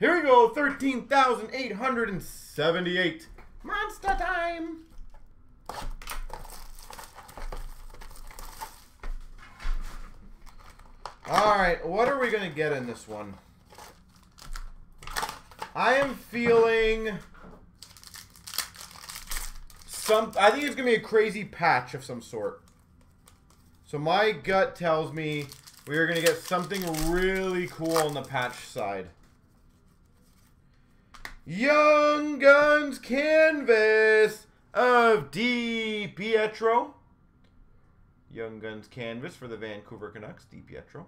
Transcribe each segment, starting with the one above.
Here we go, 13,878. Monster time! Alright, what are we going to get in this one? I am feeling... I think it's going to be a crazy patch of some sort. So my gut tells me we are going to get something really cool on the patch side. Young Guns Canvas of DiPietro. Young Guns Canvas for the Vancouver Canucks, DiPietro.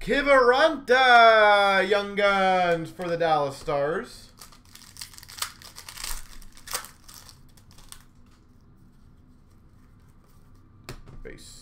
Kivaranta, Young Guns for the Dallas Stars. Base.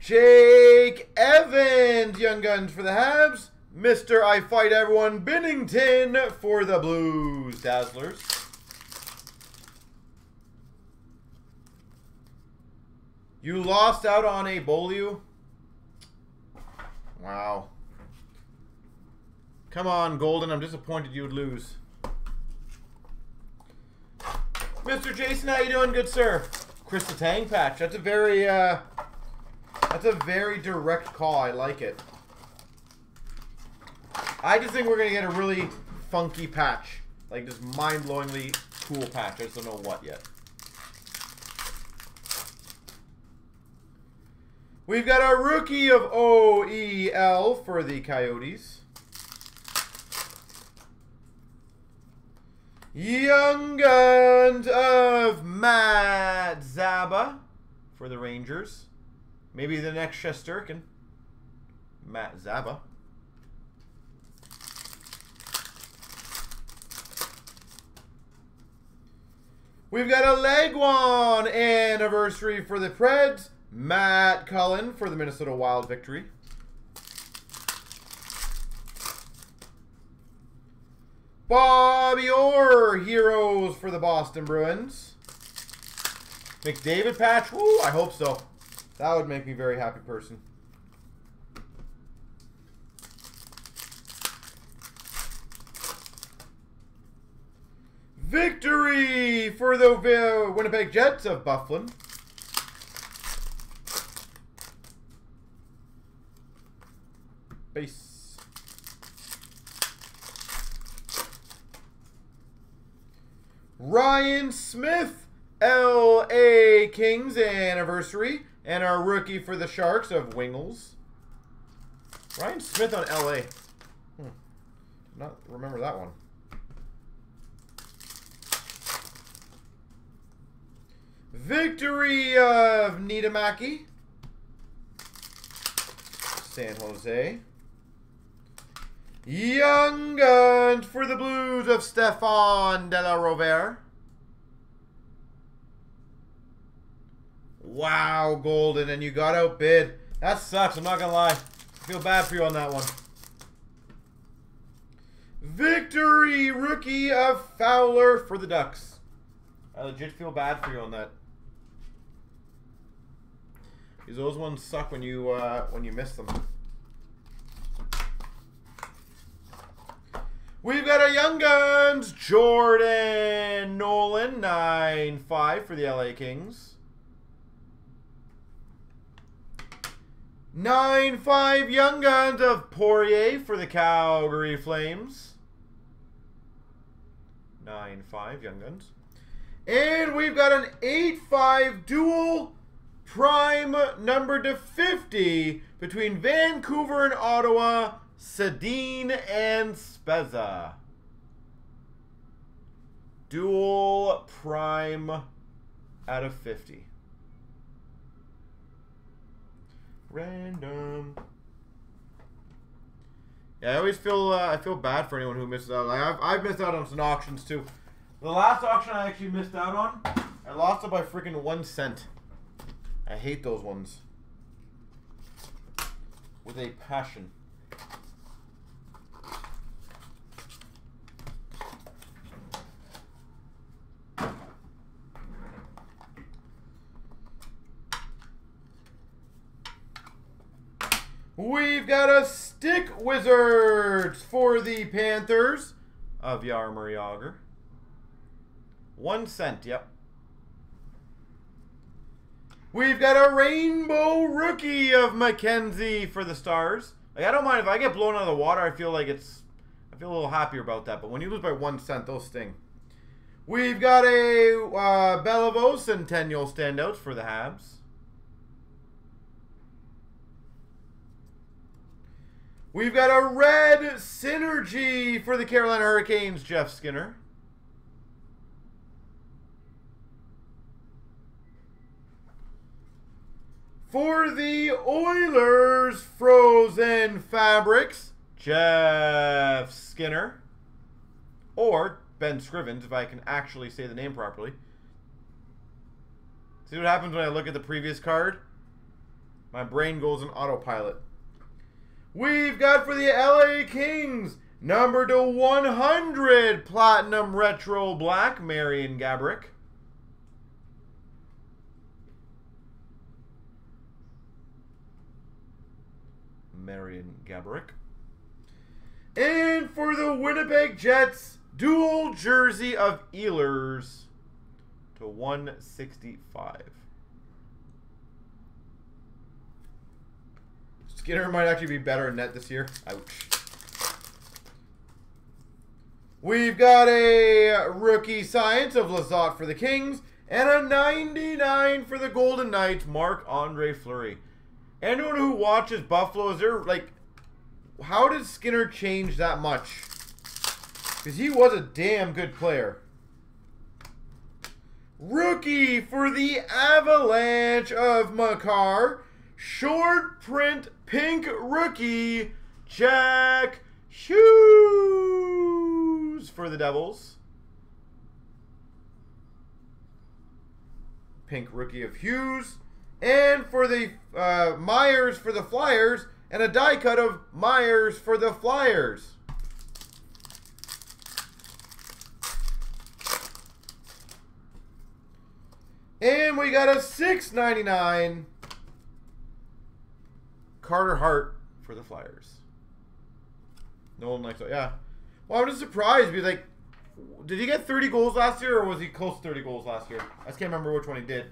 Jake Evans, Young Guns for the Habs. Mr. I Fight Everyone, Binnington for the Blues, Dazzlers. You lost out on a Beaulieu? Wow. Come on, Golden, I'm disappointed you would lose. Mr. Jason, how you doing, good sir? Chris the Tang patch. That's a very direct call. I like it. I just think we're going to get a really funky patch. Like, just mind-blowingly cool patch. I just don't know what yet. We've got our rookie of OEL for the Coyotes. Young Guns of Mad Zaba for the Rangers. Maybe the next Shesterkin. Mad Zaba. We've got a Leguan anniversary for the Preds. Matt Cullen for the Minnesota Wild victory. Bobby Orr, Heroes for the Boston Bruins. McDavid patch. Woo, I hope so. That would make me a very happy person. Victory for the Winnipeg Jets of Bufflin. Base. Ryan Smith, LA Kings anniversary, and our rookie for the Sharks of Wingles. Ryan Smith on LA. Did not remember that one. Victory of Nidamaki, San Jose. Young Guns for the Blues of Stefan de la Rovere. Wow, Golden, and you got outbid. That sucks, I'm not going to lie. I feel bad for you on that one. Victory rookie of Fowler for the Ducks. I legit feel bad for you on that. Because those ones suck when you miss them. We've got a Young Guns Jordan Nolan 9.5 for the LA Kings. 9.5 Young Guns of Poirier for the Calgary Flames. 9.5 Young Guns. And we've got an 8.5 dual prime number /50 between Vancouver and Ottawa, Sedin and Spezza. Dual prime out of 50. Random. Yeah, I always feel I feel bad for anyone who misses out. Like I've missed out on some auctions too. The last auction I actually missed out on, I lost it by freaking 1 cent. I hate those ones. with a passion. We've got a Stick Wizards for the Panthers of Yaromir Jagr. 1 cent, yep. We've got a Rainbow Rookie of Mackenzie for the Stars. Like, I don't mind if I get blown out of the water. I feel like it's... I feel a little happier about that. But when you lose by 1 cent, those sting. We've got a Beliveau Centennial Standouts for the Habs. We've got a red synergy for the Carolina Hurricanes, Jeff Skinner. For the Oilers, Frozen Fabrics, Jeff Skinner. Or Ben Scrivens, if I can actually say the name properly. See what happens when I look at the previous card? My brain goes on autopilot. We've got for the LA Kings, number to 100, Platinum Retro Black, Marian Gaborik. Marian Gaborik. And for the Winnipeg Jets, dual jersey of Ehlers to 165. Skinner might actually be better in net this year. Ouch. We've got a rookie science of Lizotte for the Kings and a 99 for the Golden Knights, Marc-Andre Fleury. Anyone who watches Buffalo, is there, like, how did Skinner change that much? Because he was a damn good player. Rookie for the Avalanche of Makar. Short print pink rookie, Jack Hughes for the Devils. Pink rookie of Hughes. And for the Myers for the Flyers. And a die cut of Myers for the Flyers. And we got a $6.99. Carter Hart for the Flyers. No one likes it. Yeah. Well, I'm just surprised. Be like, did he get 30 goals last year, or was he close to 30 goals last year? I just can't remember which one he did.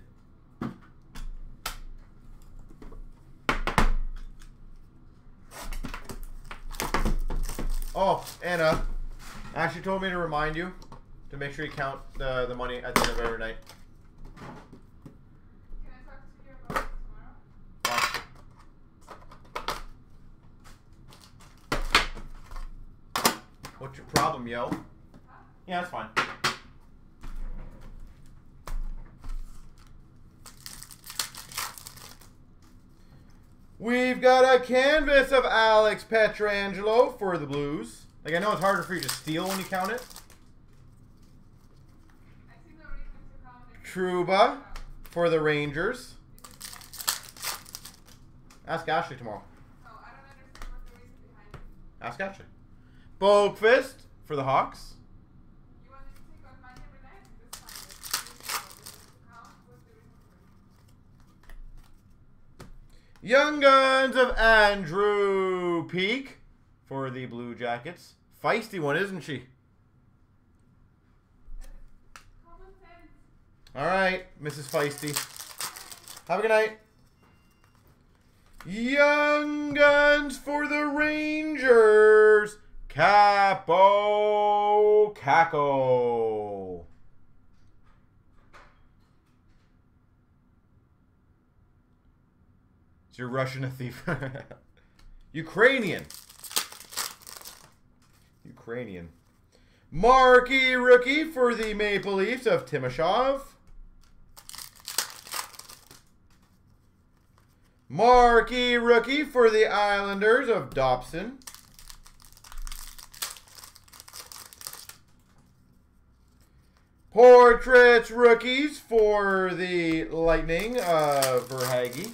Oh, Anna actually told me to remind you to make sure you count the money at the end of every night. What's your problem, yo? Yeah, that's fine. We've got a canvas of Alex Pietrangelo for the Blues. Like, I know it's harder for you to steal when you count it. Trouba for the Rangers. Ask Ashley tomorrow. Oh, I don't understand what the reason behind it. Ask Ashley. Boakfist for the Hawks. You want to take on mine every night? This time it's Young Guns of Andrew Peak for the Blue Jackets. Feisty one, isn't she? All right, Mrs. Feisty. Have a good night. Young Guns for the Rangers. Capo Caco. Is your Russian a thief? Ukrainian. Ukrainian. Marquee rookie for the Maple Leafs of Timoshov. Marquee rookie for the Islanders of Dobson. Portraits rookies for the Lightning, Verhaeghe.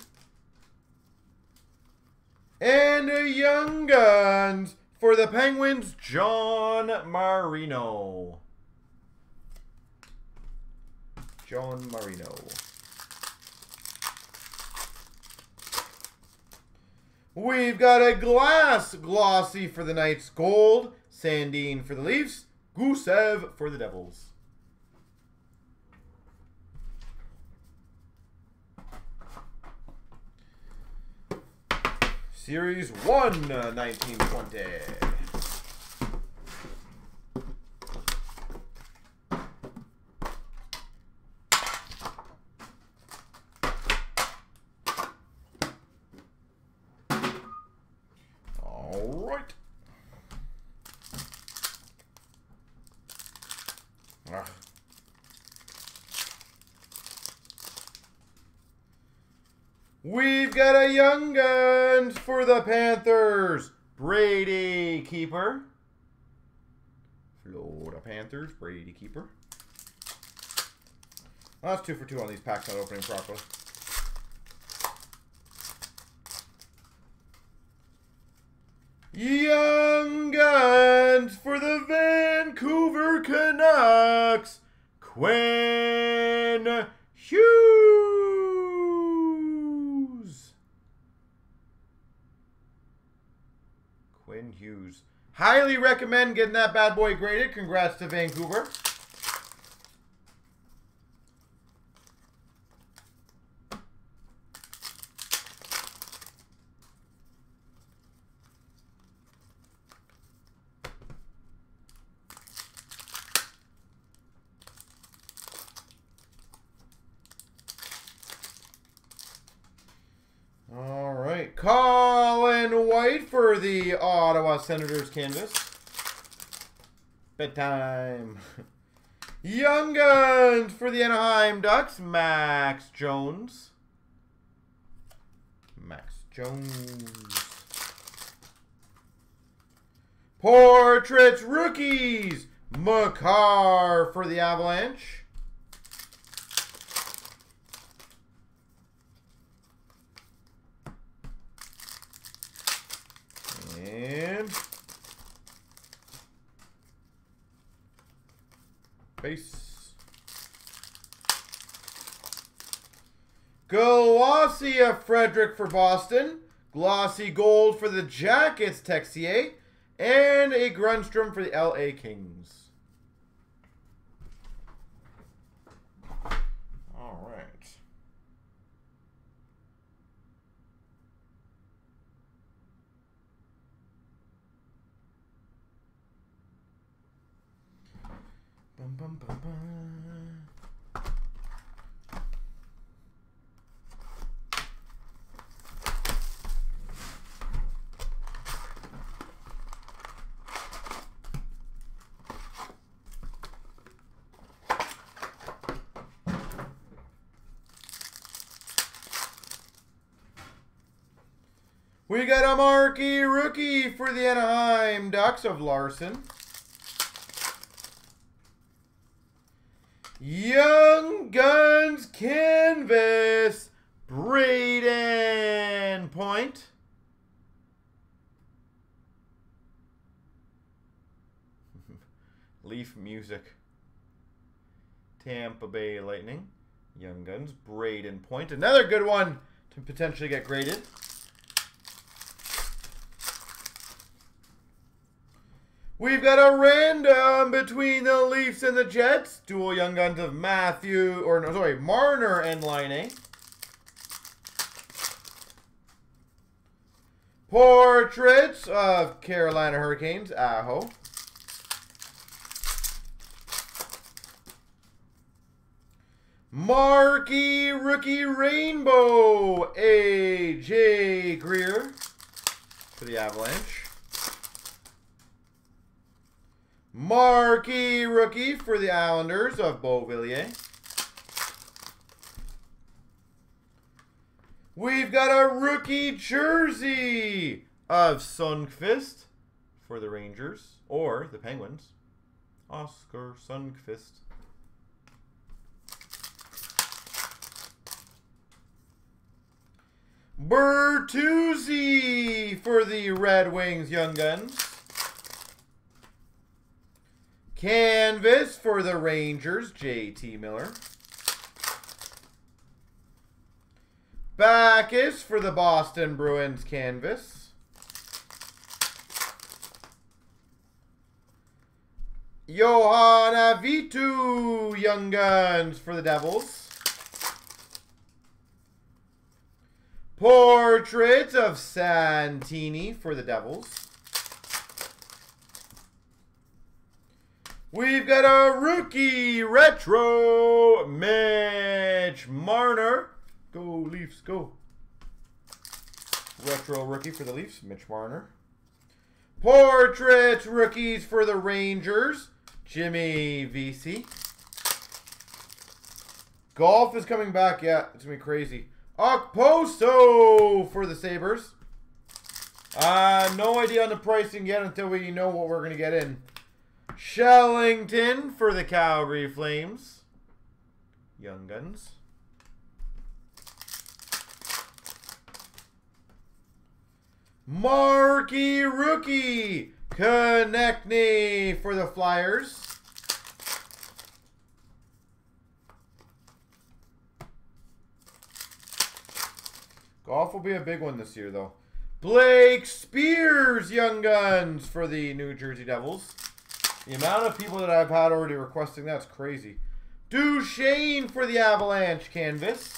And Young Guns for the Penguins, John Marino. John Marino. We've got a glass glossy for the Knights Gold, Sandin for the Leafs, Gusev for the Devils. Series 1, 1920. All right. We've got a Young Guns for the Panthers, Brady Keeper. Florida Panthers, Brady Keeper. Well, that's 2 for 2 on these packs not opening properly. Young Guns for the Vancouver Canucks, Quinn Hughes. Quinn Hughes. Highly recommend getting that bad boy graded. Congrats to Vancouver. All right. Colin White for the Ottawa Senators canvas. Bedtime. Young Guns for the Anaheim Ducks, Max Jones. Max Jones. Portraits Rookies, Makar for the Avalanche. And base glossy of Frederick for Boston, glossy gold for the Jackets, Texier, and a Grundstrom for the LA Kings. We got a marquee rookie for the Anaheim Ducks of Larson. Young Guns canvas, Brayden Point. Leaf music. Tampa Bay Lightning. Young Guns, Brayden Point. Another good one to potentially get graded. We've got a random between the Leafs and the Jets. Dual Young Guns of Marner and Line A. Portraits of Carolina Hurricanes, Aho. Marquee Rookie Rainbow, A.J. Greer for the Avalanche. Marquee Rookie for the Islanders of Beauvillier. We've got a Rookie Jersey of Sundqvist for the Rangers or the Penguins. Oscar Sundqvist. Bertuzzi for the Red Wings Young Guns. Canvas for the Rangers, J.T. Miller. Backus for the Boston Bruins canvas. Johanna Vitu Young Guns for the Devils. Portraits of Santini for the Devils. We've got a rookie retro Mitch Marner. Go Leafs, go. Retro rookie for the Leafs, Mitch Marner. Portraits rookies for the Rangers, Jimmy VC. Golf is coming back, yeah, it's going to be crazy. Okposo for the Sabres. No idea on the pricing yet until we know what we're going to get in. Shellington for the Calgary Flames. Young Guns. Marquee rookie Konechny for the Flyers. Golf will be a big one this year though. Blake Spears Young Guns for the New Jersey Devils. The amount of people that I've had already requesting that's crazy. Duchesne for the Avalanche canvas.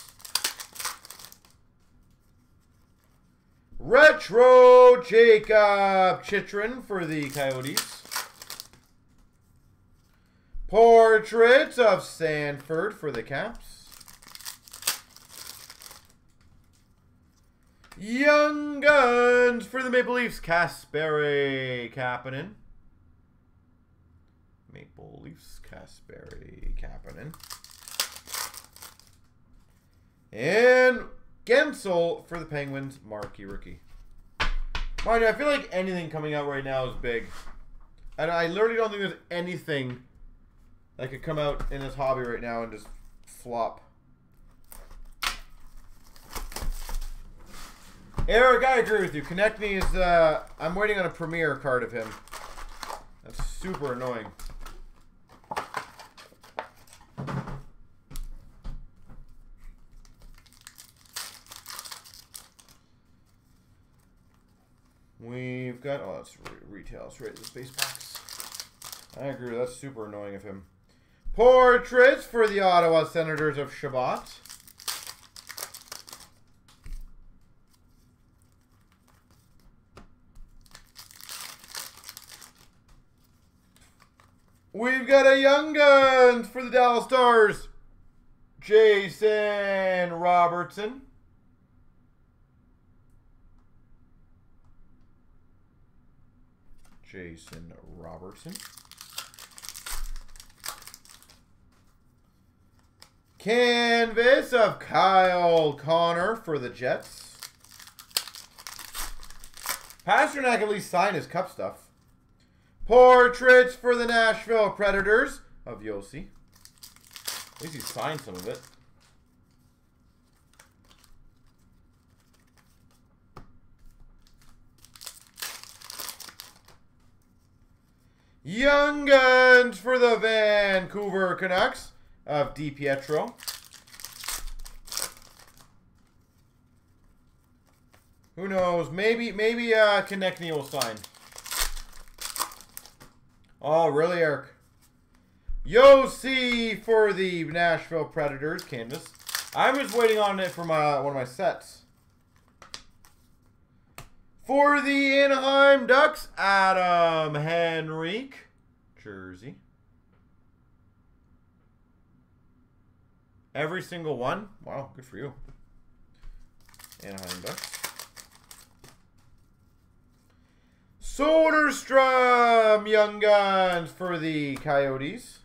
Retro Jacob Chitrin for the Coyotes. Portraits of Sanford for the Caps. Young Guns for the Maple Leafs. Kasperi Kapanen. Maple Leafs, Kasperi Kapanen. And Gensel for the Penguins, marquee rookie. Mind you, I feel like anything coming out right now is big. And I literally don't think there's anything that could come out in this hobby right now and just flop. Eric, I agree with you. Konechny is, I'm waiting on a premiere card of him. That's super annoying. We've got, oh, that's retail. It's right in the space box. I agree. That's super annoying of him. Portraits for the Ottawa Senators of Shabbat. We've got a Young Guns for the Dallas Stars. Jason Robertson. Jason Robertson. Canvas of Kyle Connor for the Jets. Pasternak at least signed his cup stuff. Portraits for the Nashville Predators of Yossi. At least he signed some of it. Young Guns for the Vancouver Canucks of DiPietro. Who knows? Maybe Konechny will sign. Oh, really, Eric? Yossi for the Nashville Predators canvas. I'm just waiting on it for my one of my sets. For the Anaheim Ducks, Adam Henrique, jersey. Every single one. Wow, good for you. Anaheim Ducks. Soderstrom Young Guns for the Coyotes.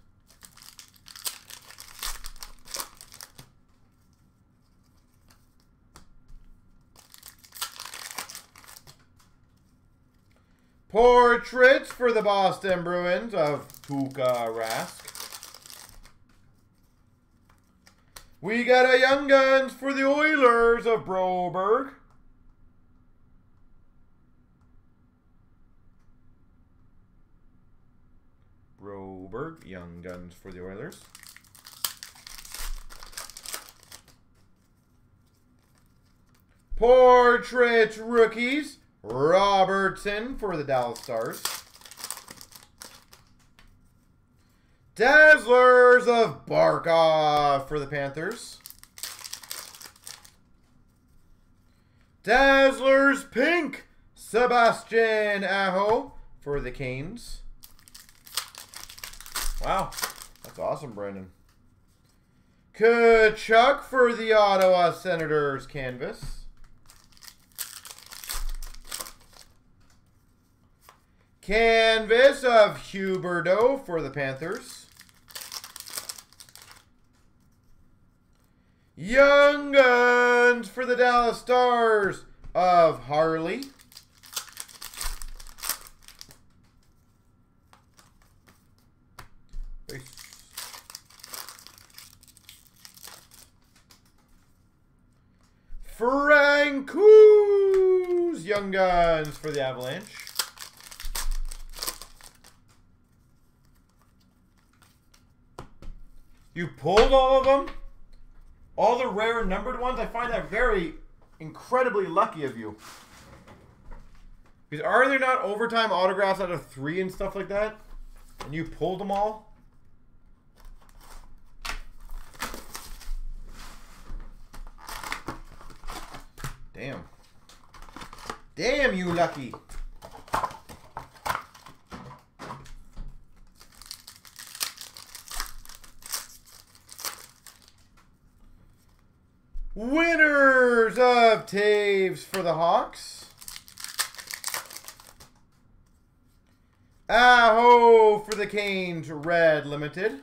Portraits for the Boston Bruins of Tuukka Rask. We got a Young Guns for the Oilers of Broberg. for young guns for the Oilers. Portrait rookies, Robertson for the Dallas Stars. Dazzlers of Barkov for the Panthers. Dazzlers pink, Sebastian Aho for the Canes. Wow, that's awesome, Brendan. Kachuk for the Ottawa Senators canvas. Canvas of Huberdeau for the Panthers. Young Guns for the Dallas Stars of Harley. Francouz Young Guns for the Avalanche. You pulled all of them? All the rare and numbered ones? I find that very incredibly lucky of you. Because are there not overtime autographs out of 3 and stuff like that? And you pulled them all? Damn. Damn you lucky. Winners of Taves for the Hawks. Aho for the Canes, Red Limited.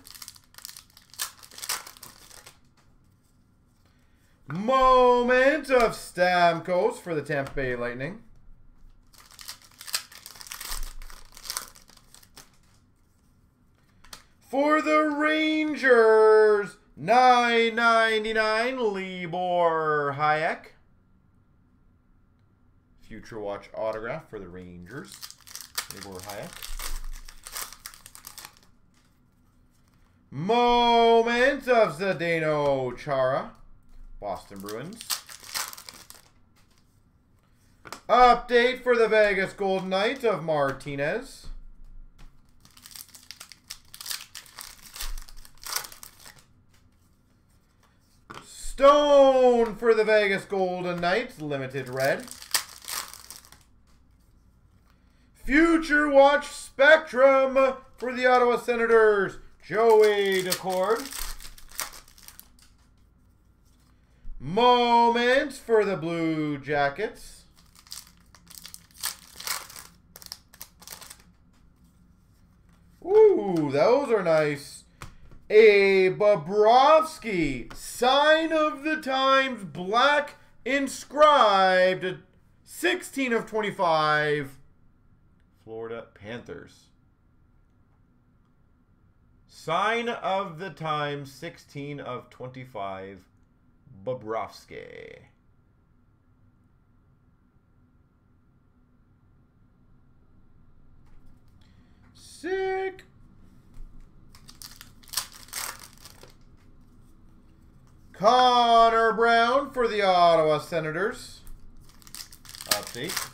Moment of Stamkos for the Tampa Bay Lightning. For the Rangers, $9.99 Libor Hayek. Future Watch autograph for the Rangers. Libor Hayek. Moment of Zdeno Chara. Boston Bruins. Update for the Vegas Golden Knights of Martinez. Stone for the Vegas Golden Knights, Limited Red. Future Watch Spectrum for the Ottawa Senators, Joey Decord. Moments for the Blue Jackets. Ooh, those are nice. A Bobrovsky, Sign of the Times, black, inscribed, 16 of 25, Florida Panthers. Sign of the Times, 16 of 25, Bobrovsky. Sick. Connor Brown for the Ottawa Senators. Update.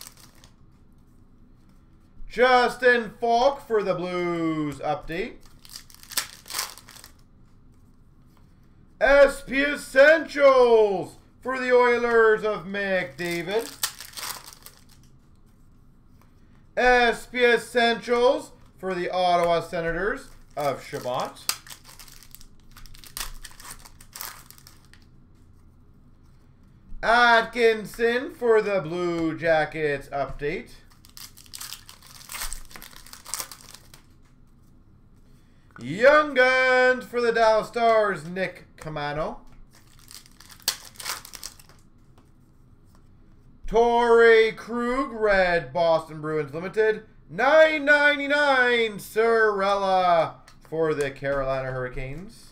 Justin Falk for the Blues. Update. SP Essentials for the Oilers of McDavid. SP Essentials for the Ottawa Senators of Shabbat. Atkinson for the Blue Jackets update. Young Guns for the Dallas Stars, Nick Camano. Torrey Krug, Red Boston Bruins Limited. $9.99 Cirella for the Carolina Hurricanes.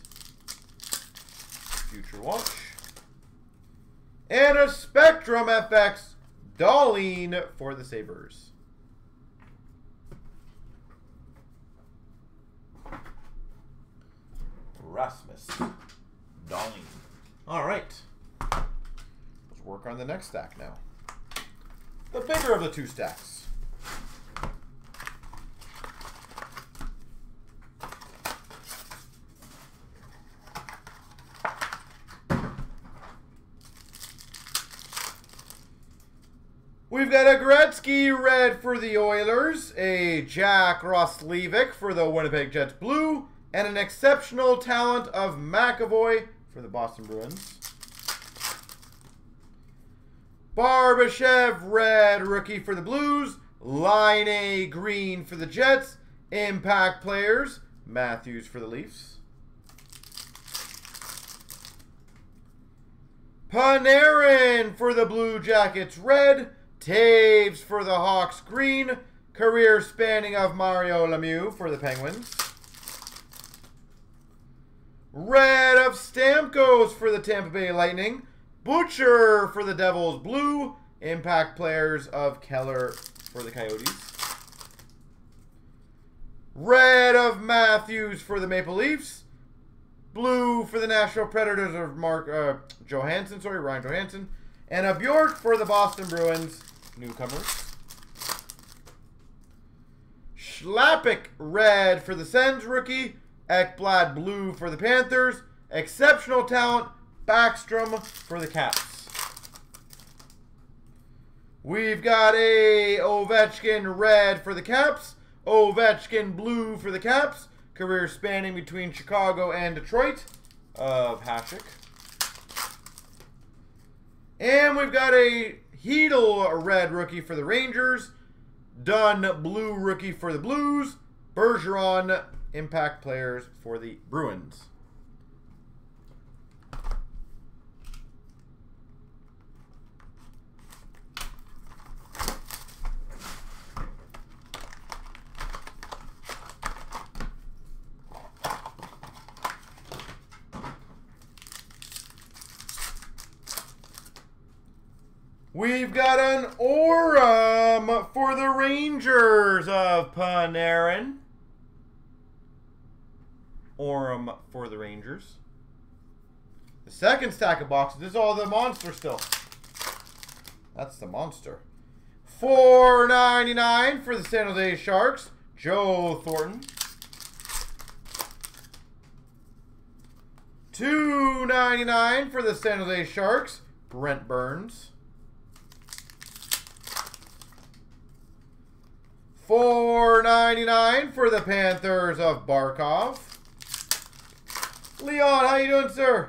Future Watch. And a Spectrum FX Darlene for the Sabres. Rasmus Dahlin. All right. Let's work on the next stack now. The bigger of the two stacks. We've got a Gretzky red for the Oilers, a Jack Roslevic for the Winnipeg Jets blue, and an exceptional talent of McAvoy for the Boston Bruins. Barbashev red rookie for the Blues, Line A green for the Jets, impact players, Matthews for the Leafs. Panarin for the Blue Jackets red, Taves for the Hawks green, career spanning of Mario Lemieux for the Penguins. Red of Stamkos for the Tampa Bay Lightning, Butcher for the Devils blue, impact players of Keller for the Coyotes. Red of Matthews for the Maple Leafs, blue for the Nashville Predators of Ryan Johansson, and a Bjork for the Boston Bruins. Newcomers. Schlappick red for the Sens rookie, Ekblad blue for the Panthers, exceptional talent Backstrom for the Caps. We've got a Ovechkin red for the Caps, Ovechkin blue for the Caps, career spanning between Chicago and Detroit of Hasek. And we've got a Hedl, a red rookie for the Rangers. Dunn, blue rookie for the Blues. Bergeron, impact players for the Bruins. We've got an Orem for the Rangers of Panarin. Orem for the Rangers. The second stack of boxes. This is all the monster still. That's the monster. $4.99 for the San Jose Sharks, Joe Thornton. $2.99 for the San Jose Sharks, Brent Burns. $4.99 for the Panthers of Barkov. Leon, how you doing, sir?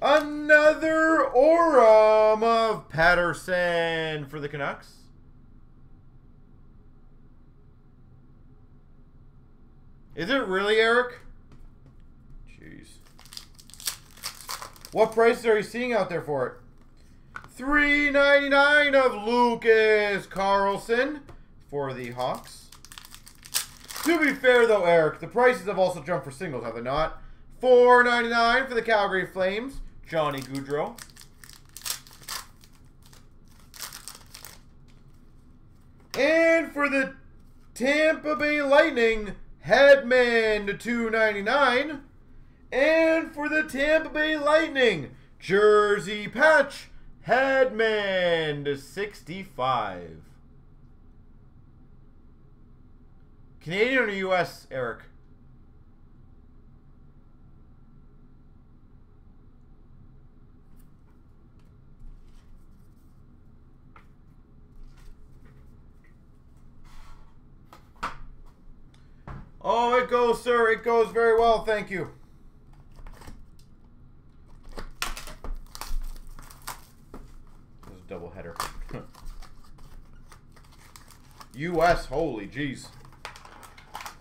Another Orem of Patterson for the Canucks. Is it really, Eric? Jeez. What prices are you seeing out there for it? $3.99 of Lucas Carlson for the Hawks. To be fair though, Eric, the prices have also jumped for singles, have they not? $4.99 for the Calgary Flames, Johnny Gaudreau. And for the Tampa Bay Lightning, Hedman to $2.99. And for the Tampa Bay Lightning, jersey patch, Hedman to $65. Canadian or U.S., Eric? Oh, it goes, sir. It goes very well. Thank you. This is a double header. U.S., holy jeez.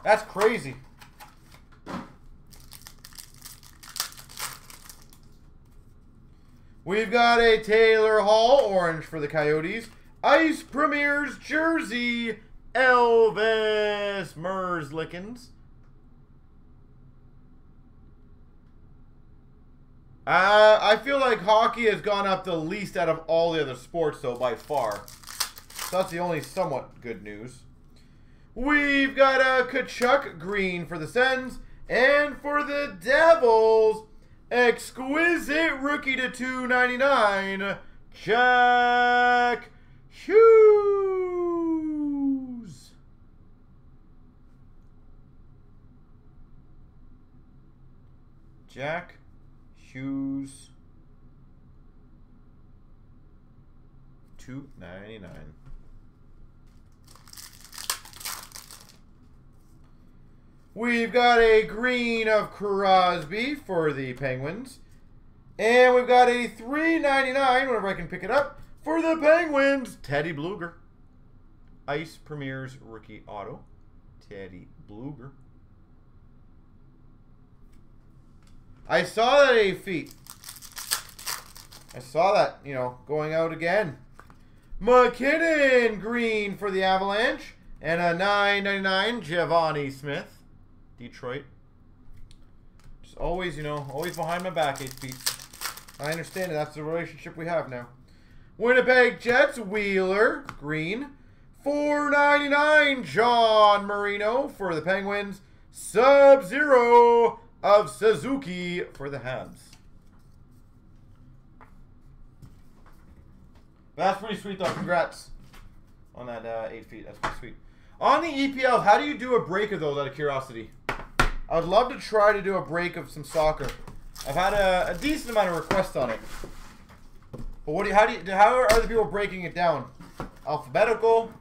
That's crazy. We've got a Taylor Hall orange for the Coyotes. Ice Premier's jersey, Elvis Merzlikins. I feel like hockey has gone up the least out of all the other sports, though, by far. So that's the only somewhat good news. We've got a Kachuk green for the Sens, And for the Devils, exquisite rookie to 299, Jack Hughes. Jack Hughes, 299. We've got a green of Crosby for the Penguins. And we've got a $3.99, whenever I can pick it up, for the Penguins, Teddy Bluger. Ice Premier's rookie auto, Teddy Bluger. I saw that, Afeet. I saw that, you know, going out again. McKinnon green for the Avalanche. And a $9.99, Giovanni Smith. Detroit. Just always, you know, always behind my back, Pete. I understand it. That's the relationship we have now. Winnipeg Jets, Wheeler, green. $4.99, John Marino for the Penguins. Sub-Zero of Suzuki for the Habs. That's pretty sweet, though. Congrats on that 8 feet. That's pretty sweet. On the EPL, how do you do a break of those, out of curiosity? I would love to try to do a break of some soccer. I've had a decent amount of requests on it. But what do you, how are other people breaking it down? Alphabetical.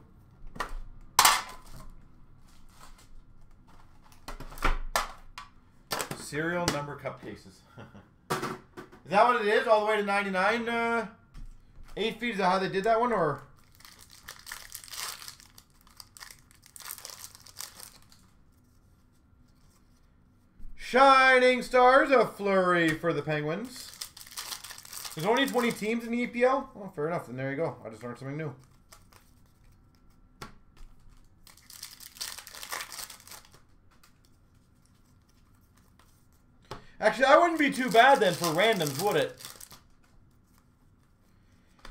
Serial number cup cases. Is that what it is? All the way to 99? 8 feet, is that how they did that one? Or Shining Stars, a Flurry for the Penguins. There's only 20 teams in the EPL? Well, fair enough. Then there you go. I just learned something new. Actually, that wouldn't be too bad then for randoms, would it?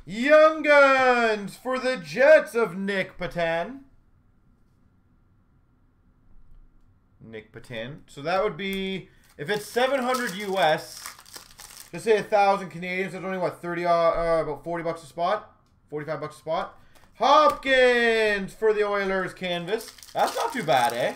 Young Guns for the Jets of Nick Patan. Nick Patan. So that would be, if it's 700 US, just say 1,000 Canadian, so it's only what, 30, about 40 bucks a spot, 45 bucks a spot. Hopkins for the Oilers canvas. That's not too bad, eh?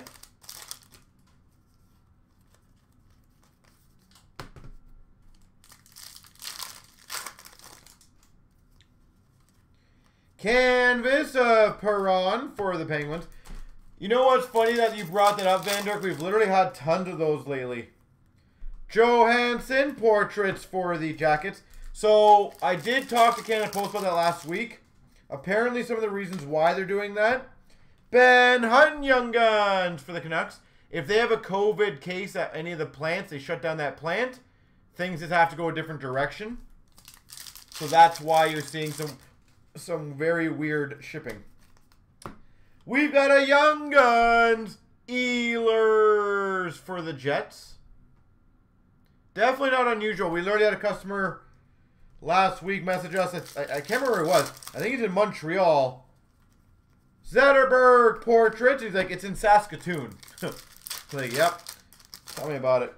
Canvas of Perron for the Penguins. You know what's funny that you brought that up, Van Dirk? We've literally had tons of those lately. Johansson portraits for the Jackets. So I did talk to Canada Post about that last week. Apparently some of the reasons why they're doing that. Ben Hutton, Young Guns for the Canucks. If they have a COVID case at any of the plants, they shut down that plant. Things just have to go a different direction. So that's why you're seeing some very weird shipping. We've got a Young Guns, Ehlers for the Jets. Definitely not unusual. We already had a customer last week message us. I can't remember where it was. I think he's in Montreal. Zetterberg portrait. He's like, it's in Saskatoon. Like, yep. Tell me about it.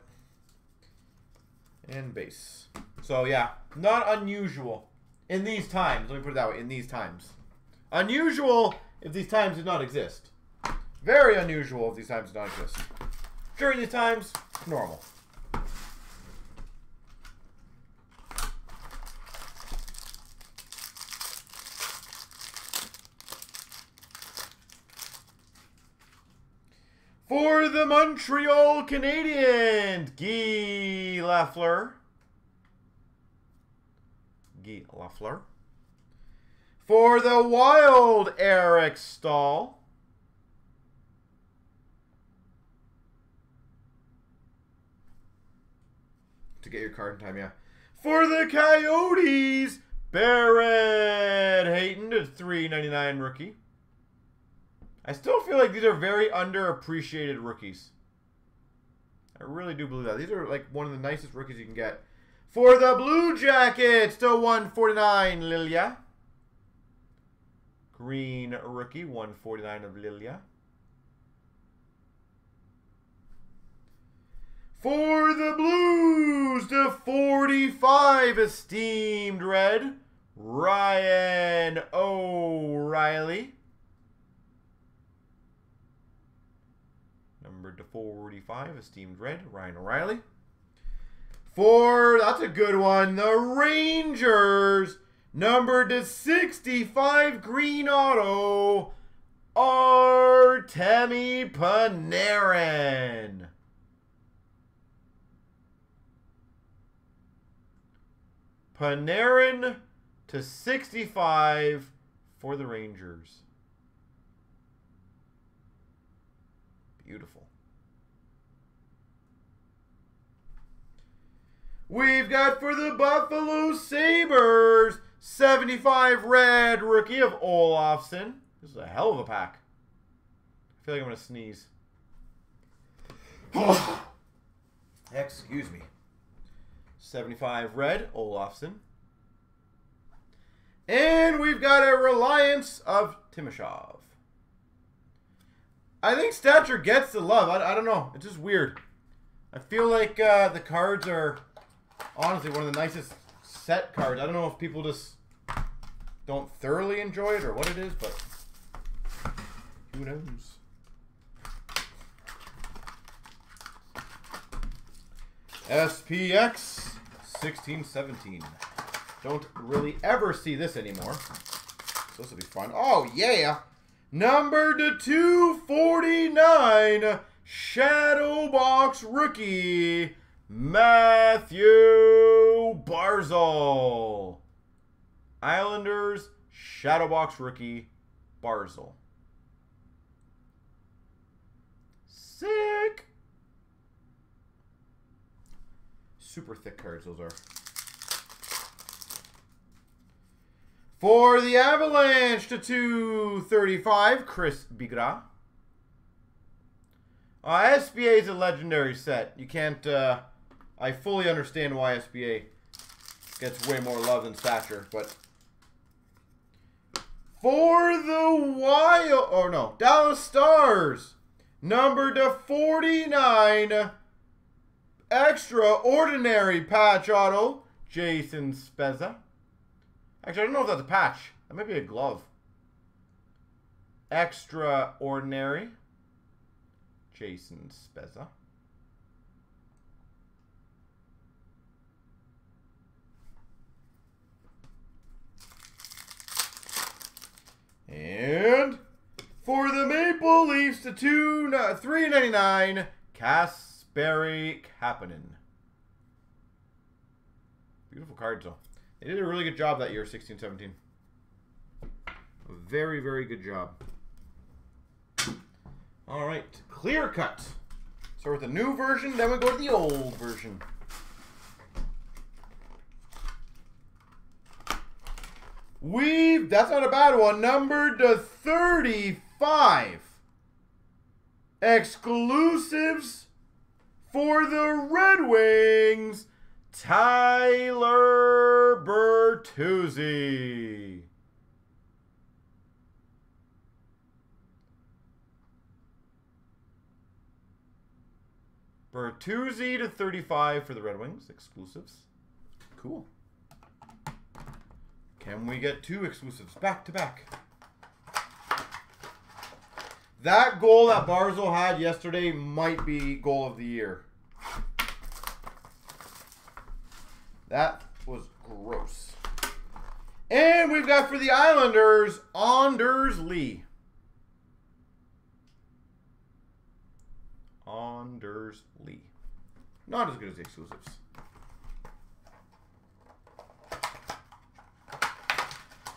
And base. So, yeah. Not unusual. In these times. Let me put it that way. In these times. Unusual... if these times did not exist. Very unusual if these times did not exist. During these times, normal. For the Montreal Canadiens, Guy Lafleur. Guy Lafleur. For the Wild, Eric Stahl. To get your card in time, yeah. For the Coyotes, Barrett Hayton, a $3.99 rookie. I still feel like these are very underappreciated rookies. I really do believe that. These are like one of the nicest rookies you can get. For the Blue Jackets, to $149, Lilia. Green rookie, 149 of Lilia. For the Blues /45, esteemed red, Ryan O'Reilly. Number /45, esteemed red, Ryan O'Reilly. For, that's a good one, the Rangers, number /65, green auto, Artemi Panarin. Panarin /65 for the Rangers. Beautiful. We've got for the Buffalo Sabres, /75 red rookie of Olofsson. This is a hell of a pack. I feel like I'm going to sneeze. Excuse me. /75 red, Olofsson. And we've got a Reliance of Timoshov. I think stature gets the love. I don't know. It's just weird. I feel like the cards are honestly one of the nicest set cards. I don't know if people just don't thoroughly enjoy it or what it is, but who knows? SPX 1617. Don't really ever see this anymore. So this will be fun. Oh yeah! Number /249, shadow box rookie, Matthew Barzal. Islanders shadow box rookie, Barzal. Sick. Super thick cards, those are. For the Avalanche /235, Chris Bigra. SBA is a legendary set. You can't, I fully understand why SBA gets way more love than stature, but. For the Wild, oh no, Dallas Stars, number /49, extraordinary patch auto, Jason Spezza. Actually, I don't know if that's a patch. That might be a glove. Extraordinary, Jason Spezza. And for the Maple Leafs /399, Kasperi Kapanen. Beautiful cards though. They did a really good job that year, 16-17. A very, very good job. All right, clear cut. Start with the new version, then we go to the old version. We've, that's not a bad one, number /35. Exclusives for the Red Wings, Tyler Bertuzzi. Bertuzzi /35 for the Red Wings, exclusives. Cool. Can we get two exclusives back to back? That goal that Barzal had yesterday might be goal of the year. That was gross. And we've got for the Islanders, Anders Lee. Anders Lee. Not as good as the exclusives.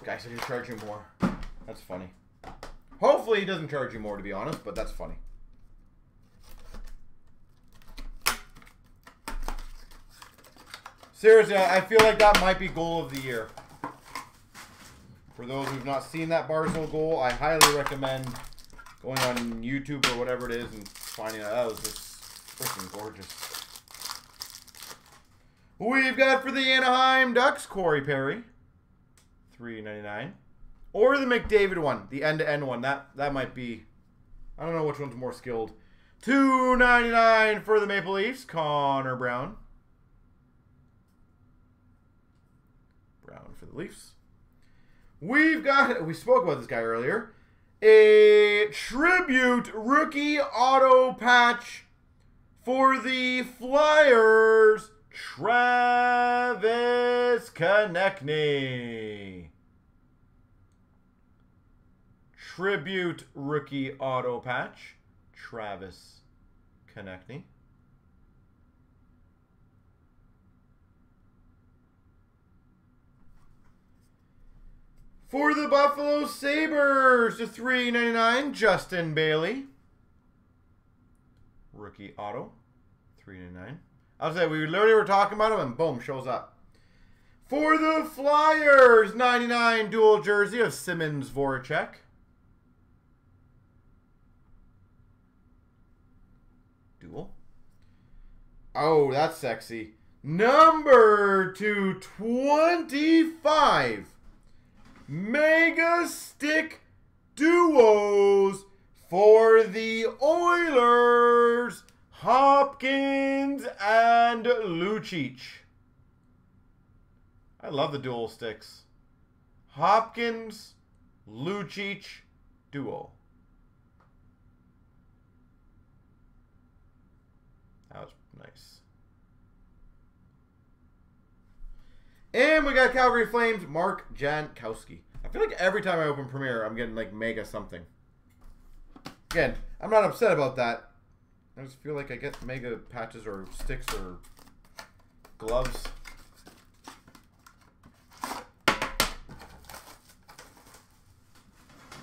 Guy said he'll charge you more. That's funny. Hopefully he doesn't charge you more, to be honest, but that's funny. Seriously, I feel like that might be goal of the year. For those who've not seen that Barzal goal, I highly recommend going on YouTube or whatever it is and finding out. That was just freaking gorgeous. We've got for the Anaheim Ducks, Corey Perry. $3.99. Or the McDavid one, the end-to-end one. That might be, I don't know which one's more skilled. $2.99 for the Maple Leafs, Connor Brown. Brown for the Leafs. We've got, we spoke about this guy earlier, a tribute rookie auto patch for the Flyers, Travis Konechny. Tribute rookie auto patch, Travis Konechny. For the Buffalo Sabres, $3.99, Justin Bailey. Rookie auto, $3.99. I'll say we literally were talking about him and boom, shows up. For the Flyers, $99 dual jersey of Simmons Voracek. Dual. Oh, that's sexy. Number 225. Mega Stick Duos for the Oilers, Hopkins and Lucic. I love the dual sticks. Hopkins, Lucic duo. That was nice. And we got Calgary Flames, Mark Jankowski. I feel like every time I open Premiere, I'm getting like mega something. Again, I'm not upset about that. I just feel like I get mega patches or sticks or gloves.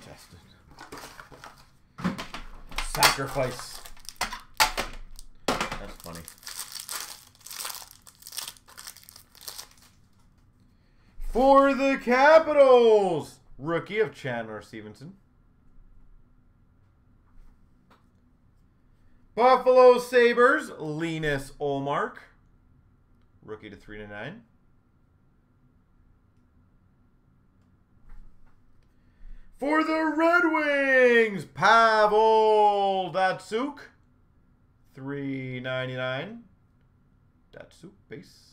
Tested. Sacrifice. That's funny. For the Capitals, rookie of Chandler Stevenson. Buffalo Sabres, Linus Ullmark. Rookie to 3/9. For the Red Wings, Pavel Datsuk. 3.99. Datsuk base.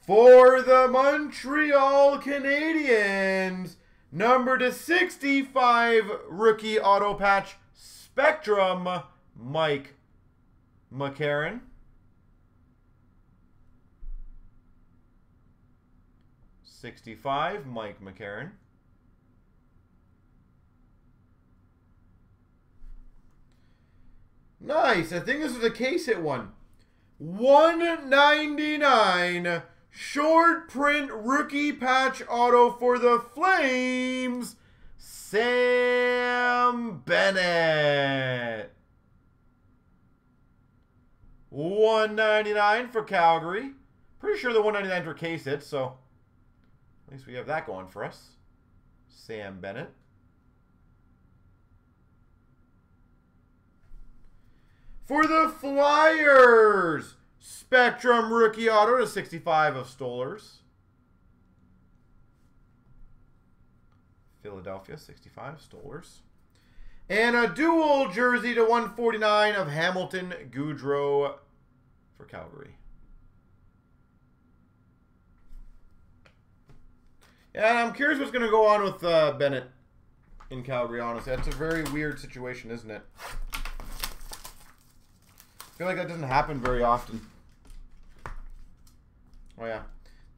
For the Montreal Canadiens, number to 65 rookie auto patch Spectrum, Mike McCarron. Mike McCarron. Nice. I think this is a case hit one. $1.99. Short print rookie patch auto for the Flames, Sam Bennett. $1.99 for Calgary. Pretty sure the $1.99 for case hit, so at least we have that going for us. Sam Bennett. For the Flyers, Spectrum rookie auto to 65 of Stollers. Philadelphia, 65, Stollers. And a dual jersey to 149 of Hamilton Goudreau for Calgary. Yeah, I'm curious what's going to go on with Bennett in Calgary, honestly. That's a very weird situation, isn't it? I feel like that doesn't happen very often. Oh yeah,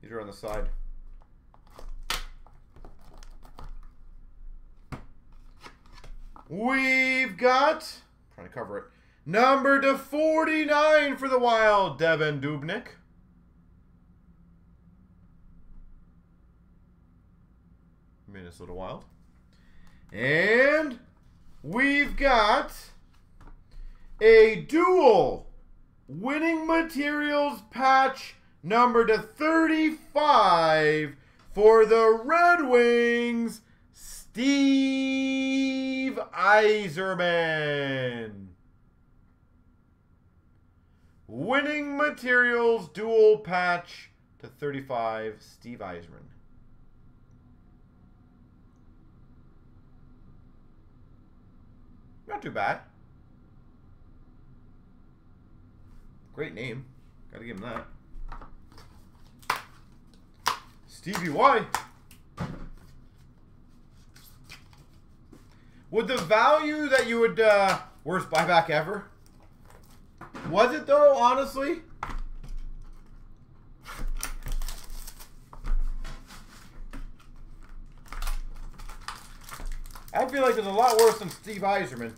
these are on the side. We've got, I'm trying to cover it, number to 49 for the Wild, Devin Dubnyk. Minnesota Wild. And we've got a dual winning materials patch number to 35 for the Red Wings, Steve Yzerman. Winning materials dual patch to 35, Steve Yzerman. Not too bad. Great name. Gotta give him that. Stevie Y. Would the value that you would... worst buyback ever? Was it though, honestly? I feel like there's a lot worse than Steve Yzerman.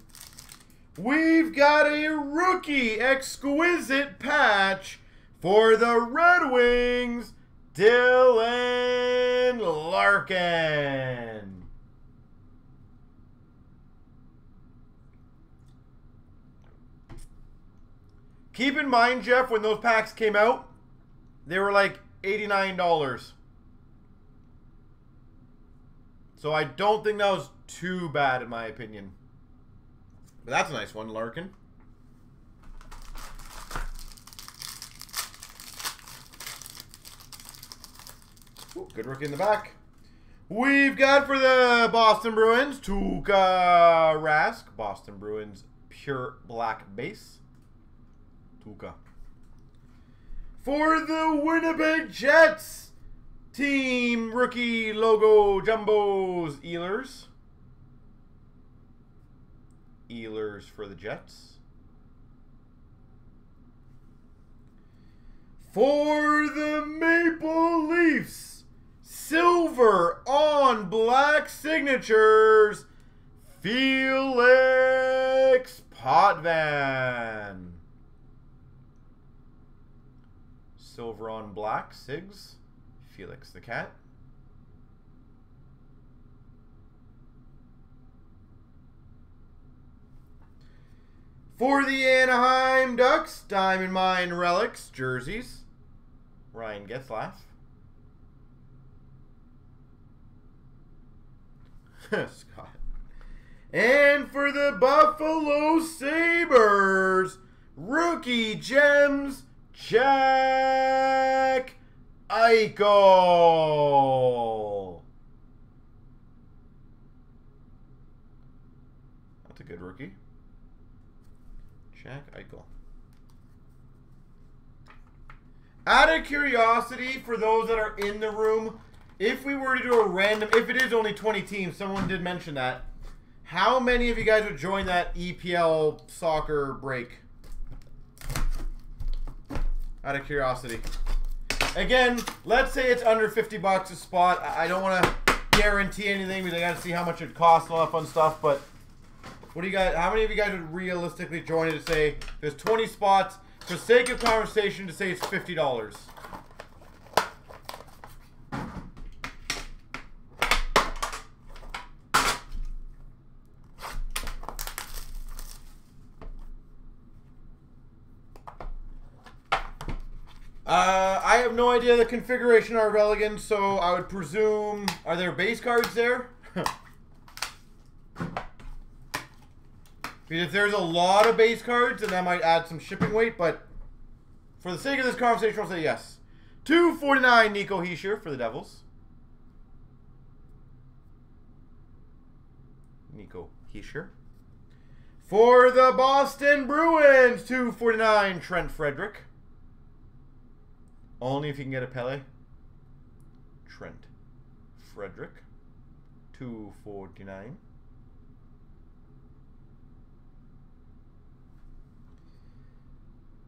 We've got a rookie exquisite patch for the Red Wings, Dylan Larkin. Keep in mind, Jeff, when those packs came out, they were like $89. So I don't think that was too bad in my opinion. But that's a nice one, Larkin. Ooh, good rookie in the back. We've got for the Boston Bruins, Tuukka Rask. Boston Bruins, pure black base. Tuukka. For the Winnipeg Jets, team rookie logo jumbos, Ehlers. Ehlers for the Jets. For the Maple Leafs, silver on black signatures, Felix Potvin. Silver on black, Sigs, Felix the Cat. For the Anaheim Ducks, Diamond Mine Relics, jerseys, Ryan Getzlaff. Scott. And for the Buffalo Sabres, rookie gems, Jack Eichel. That's a good rookie. Jack Eichel. Out of curiosity, for those that are in the room, if we were to do a random, if it is only 20 teams, someone did mention that, how many of you guys would join that EPL soccer break? Out of curiosity. Again, let's say it's under $50 a spot. I don't want to guarantee anything because I got to see how much it costs and all that fun stuff, but... What do you guys, how many of you guys would realistically join it to say there's 20 spots for sake of conversation to say it's $50? I have no idea the configuration are relevant, so I would presume, are there base cards there? Because if there's a lot of base cards, then that might add some shipping weight, but for the sake of this conversation, I'll say yes. 249 Nico Hischier for the Devils. Nico Hischier. For the Boston Bruins, 249 Trent Frederick. Only if you can get a Pele. Trent Frederick, 249.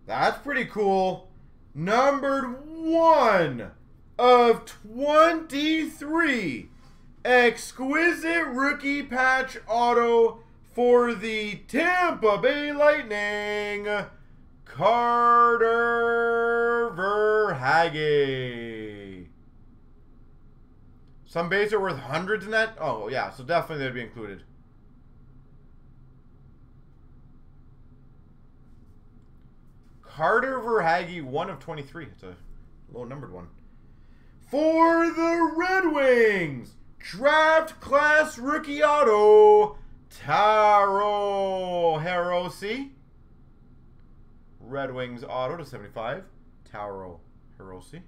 That's pretty cool. Numbered 1 of 23. Exquisite rookie patch auto for the Tampa Bay Lightning, Carter Verhaeghe. Some bases are worth hundreds in that. Oh yeah, so definitely they'd be included. Carter Verhaeghe, 1 of 23. It's a low-numbered one. For the Red Wings, draft class rookie auto, Taro Hirose. Red Wings auto to 75, Taro Hirose.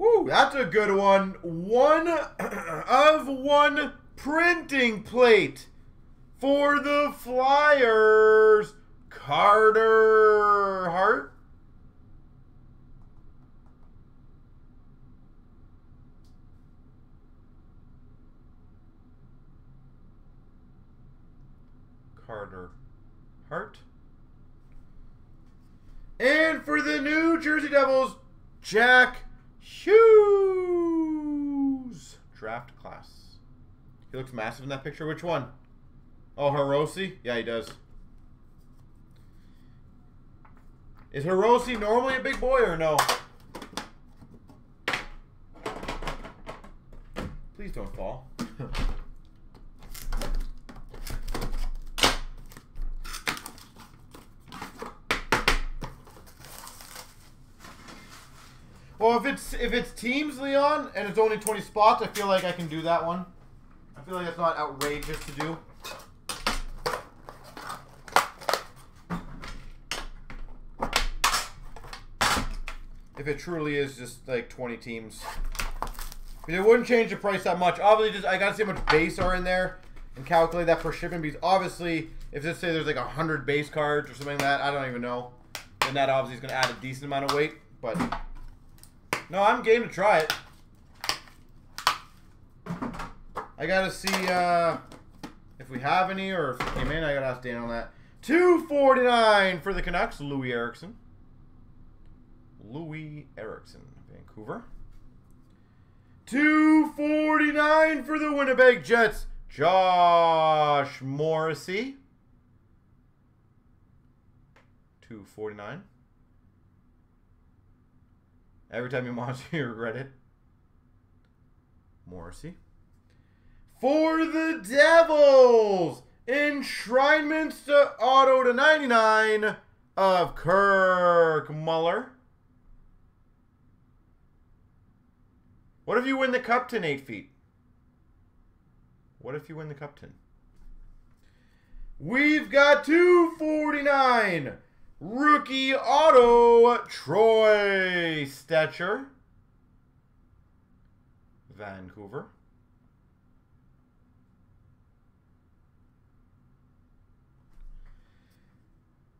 Woo, that's a good one. One of one printing plate for the Flyers, Carter Hart. Carter Hart. And for the New Jersey Devils, Jack Hughes. Draft class. He looks massive in that picture. Which one? Oh, Hirose? Yeah, he does. Is Hirose normally a big boy or no? Please don't fall. Well, if it's teams, Leon, and it's only 20 spots, I feel like I can do that one. I feel like that's not outrageous to do. If it truly is just like 20 teams. But it wouldn't change the price that much. Obviously, just I gotta see how much base are in there and calculate that for shipping, because obviously, if just say there's like 100 base cards or something like that, I don't even know. Then that obviously is gonna add a decent amount of weight, but... No, I'm game to try it. I gotta see if we have any or if it came in. I gotta ask Dan on that. $2.49 for the Canucks, Louis Erickson. Louis Erickson, Vancouver. $2.49 for the Winnipeg Jets, Josh Morrissey. $2.49. Every time you watch it, you regret it. Morrissey. For the Devils, enshrinements to auto to 99 of Kirk Muller. What if you win the Cupton 8 feet? What if you win the Cupton? We've got $2.49. Rookie auto, Troy Stetcher, Vancouver.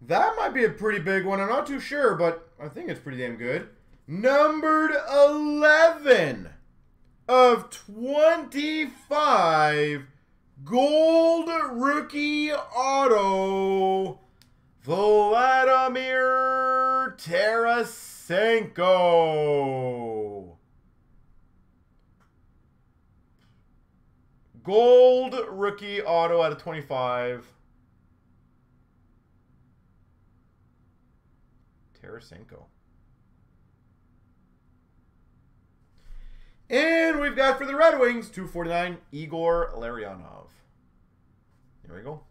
That might be a pretty big one. I'm not too sure, but I think it's pretty damn good. Numbered 11 of 25, gold rookie auto, Vladimir Tarasenko. Gold rookie auto out of 25. Tarasenko. And we've got for the Red Wings, $2.49, Igor Larionov. There we go.